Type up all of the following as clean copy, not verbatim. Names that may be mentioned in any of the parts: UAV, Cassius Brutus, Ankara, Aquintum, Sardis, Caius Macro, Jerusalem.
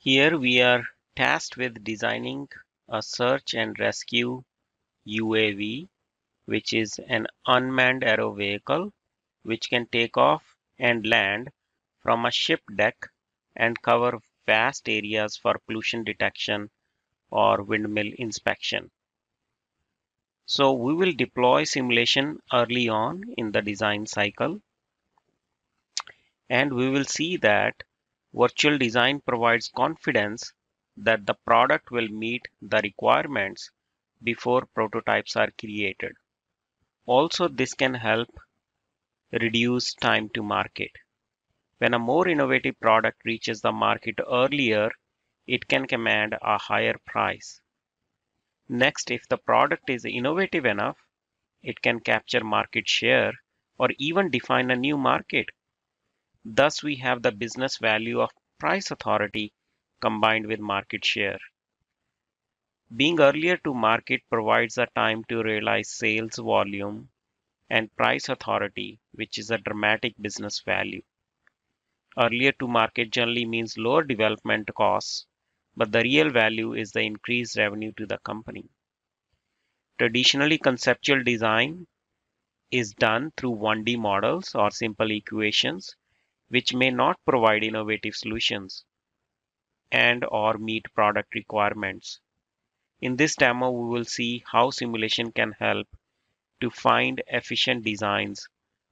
Here we are tasked with designing a search and rescue UAV, which is an unmanned aero vehicle which can take off and land from a ship deck and cover vast areas for pollution detection or windmill inspection. So we will deploy simulation early on in the design cycle, and we will see that virtual design provides confidence that the product will meet the requirements before prototypes are created. Also, this can help reduce time to market. When a more innovative product reaches the market earlier, it can command a higher price. Next, if the product is innovative enough, it can capture market share or even define a new market. Thus, we have the business value of price authority combined with market share. Being earlier to market provides a time to realize sales volume and price authority, which is a dramatic business value. Earlier to market generally means lower development costs, but the real value is the increased revenue to the company. Traditionally, conceptual design is done through 1D models or simple equations, which may not provide innovative solutions and or meet product requirements. In this demo, we will see how simulation can help to find efficient designs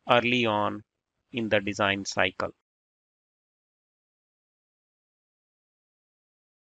early on in the design cycle.